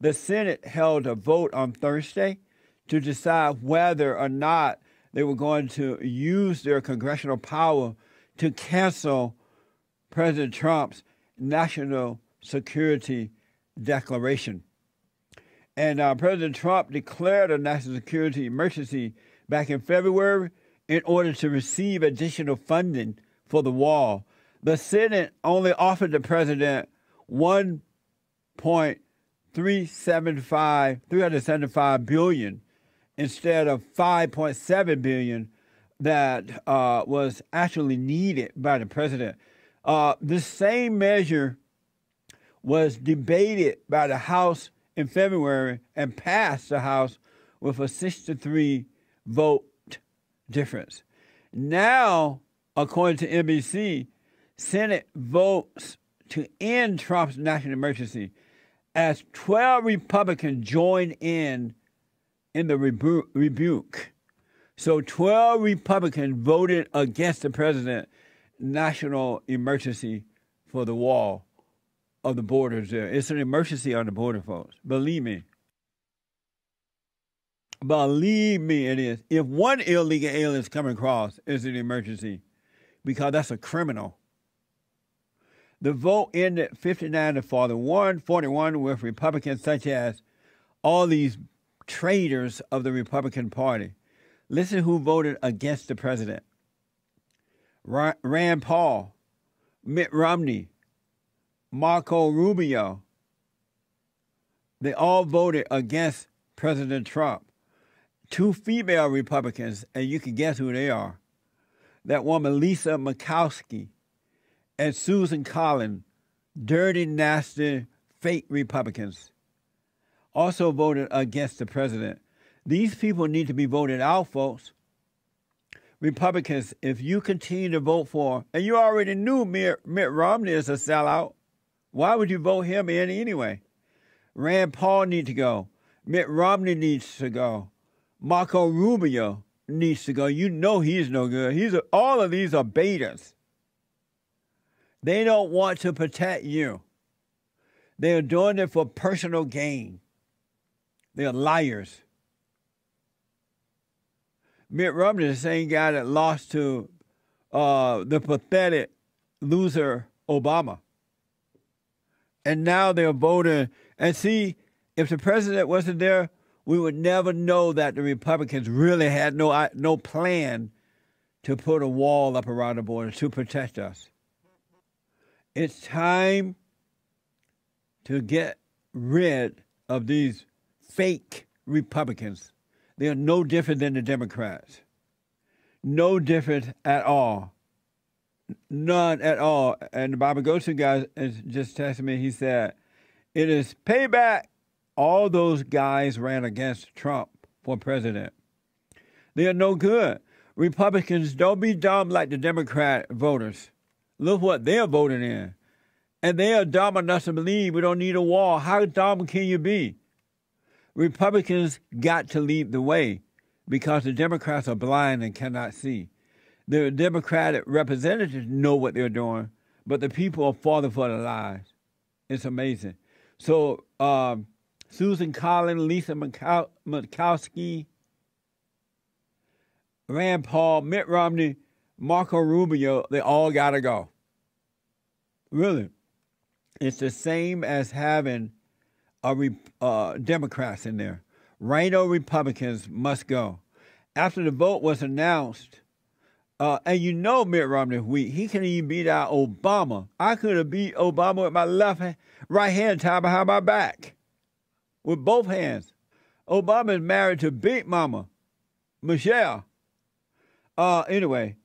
The Senate held a vote on Thursday to decide whether or not they were going to use their congressional power to cancel President Trump's National Security Declaration. And President Trump declared a national security emergency back in February in order to receive additional funding for the wall. The Senate only offered the president $375 billion instead of $5.7 billion that was actually needed by the president. This same measure was debated by the House in February and passed the House with a 6-3 vote difference. Now, according to NBC, Senate votes to end Trump's national emergency as 12 Republicans join in the rebuke. So 12 Republicans voted against the president's national emergency for the wall of the borders there. It's an emergency on the border, folks. Believe me. Believe me, it is. If one illegal alien's coming across, it's an emergency because that's a criminal. The vote ended 59-41 with Republicans such as all these traitors of the Republican Party. Listen who voted against the president. Rand Paul, Mitt Romney, Marco Rubio. They all voted against President Trump. Two female Republicans, and you can guess who they are. That woman, Lisa Murkowski, and Susan Collins, dirty, nasty, fake Republicans, also voted against the president. These people need to be voted out, folks. Republicans, if you continue to vote for, and you already knew Mitt Romney is a sellout, why would you vote him in anyway? Rand Paul needs to go. Mitt Romney needs to go. Marco Rubio needs to go. You know he's no good. All of these are betas. They don't want to protect you. They are doing it for personal gain. They are liars. Mitt Romney is the same guy that lost to the pathetic loser Obama. And now they're voting. And see, if the president wasn't there, we would never know that the Republicans really had no plan to put a wall up around the border to protect us. It's time to get rid of these fake Republicans. They are no different than the Democrats. No different at all. None at all. And the Bible goes to guy is just texting me. He said, it is payback. All those guys ran against Trump for president. They are no good. Republicans, don't be dumb like the Democrat voters. Look what they're voting in. And they are dumb enough to believe we don't need a wall. How dumb can you be? Republicans got to lead the way because the Democrats are blind and cannot see. The Democratic representatives know what they're doing, but the people are falling for their lies. It's amazing. So Susan Collins, Lisa Murkowski, Rand Paul, Mitt Romney, Marco Rubio, they all got to go. Really. It's the same as having Democrats in there. Rhino Republicans must go. After the vote was announced, and you know Mitt Romney weak, he couldn't even beat out Obama. I could have beat Obama with my right hand tied behind my back. With both hands. Obama is married to Big Mama, Michelle. Anyway,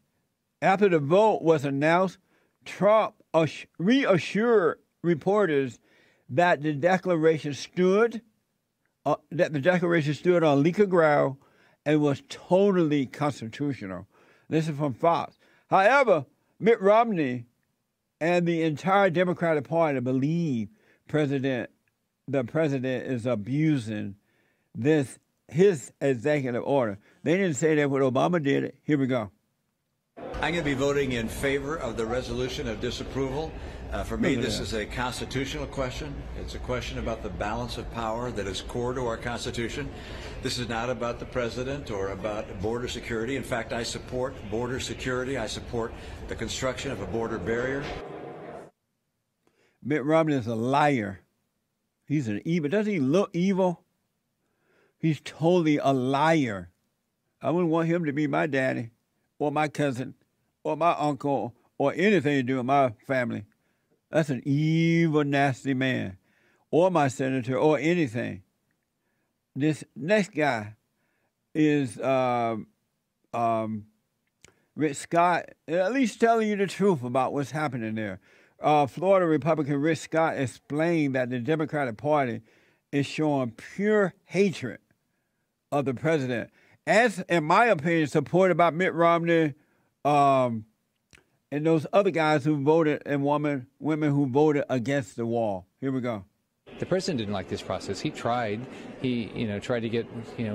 after the vote was announced, Trump reassured reporters that the declaration stood on legal ground and was totally constitutional. This is from Fox. However, Mitt Romney and the entire Democratic Party believe the president is abusing his executive order. They didn't say that when Obama did it. Here we go. I'm going to be voting in favor of the resolution of disapproval For me, this is a constitutional question. It's a question about the balance of power that is core to our Constitution. This is not about the president or about border security. In fact, I support border security. I support the construction of a border barrier. Mitt Romney is a liar. He's an evil. Doesn't he look evil? He's totally a liar. I wouldn't want him to be my daddy or my cousin or my uncle or anything to do with my family. That's an evil, nasty man, or my senator, or anything. This next guy is Rick Scott, at least telling you the truth about what's happening there. Florida Republican Rick Scott explained that the Democratic Party is showing pure hatred of the president, as, in my opinion, supported by Mitt Romney, and those other guys who voted, and women who voted against the wall. Here we go. The president didn't like this process. He tried. He, tried to get,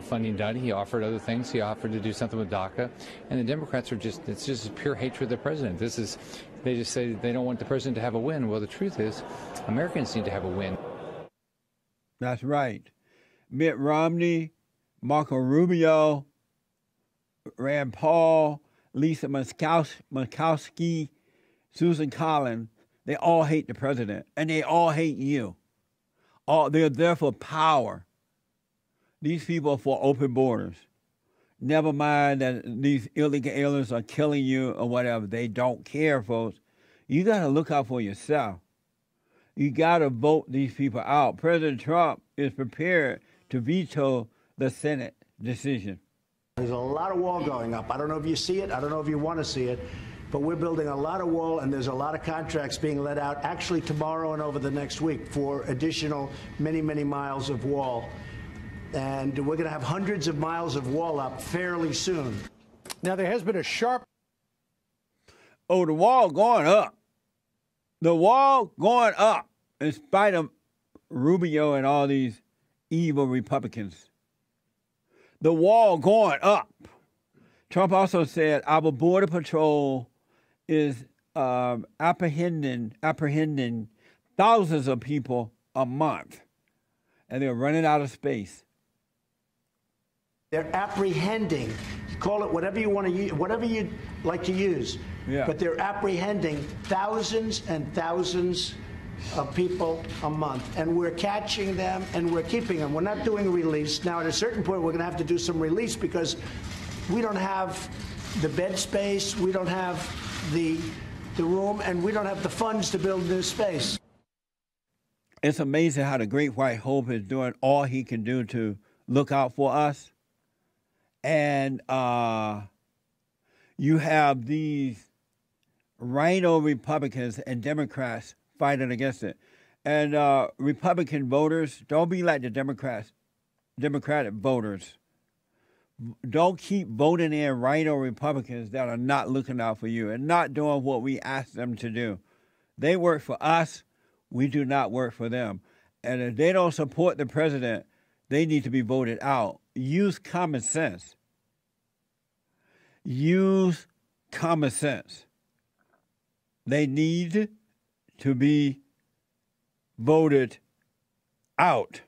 funding done. He offered other things. He offered to do something with DACA, and the Democrats are just—it's just pure hatred of the president. This is—they just say they don't want the president to have a win. Well, the truth is, Americans need to have a win. That's right. Mitt Romney, Marco Rubio, Rand Paul, Lisa Murkowski, Susan Collins, they all hate the president, and they all hate you. They're there for power. These people are for open borders. Never mind that these illegal aliens are killing you or whatever. They don't care, folks. You got to look out for yourself. You got to vote these people out. President Trump is prepared to veto the Senate decision. There's a lot of wall going up. I don't know if you see it. I don't know if you want to see it. But we're building a lot of wall, and there's a lot of contracts being let out actually tomorrow and over the next week for additional many, many miles of wall. And we're going to have hundreds of miles of wall up fairly soon. Now, there has been a sharp... Oh, the wall going up. The wall going up in spite of Rubio and all these evil Republicans. The wall going up. Trump also said our border patrol is apprehending thousands of people a month, and they're running out of space. They're apprehending. Call it whatever you want to use, whatever you like to use. Yeah. But they're apprehending thousands and thousands of people a month, and we're catching them and we're keeping them. We're not doing release. Now, at a certain point, we're going to have to do some release because we don't have the bed space, we don't have the room, and we don't have the funds to build new space. It's amazing how the Great White Hope is doing all he can do to look out for us. And you have these rhino Republicans and Democrats fighting against it. And Republican voters, don't be like the Democrats, Democratic voters. Don't keep voting in rhino Republicans that are not looking out for you and not doing what we ask them to do. They work for us. We do not work for them. And if they don't support the president, they need to be voted out. Use common sense. Use common sense. They need to be voted out.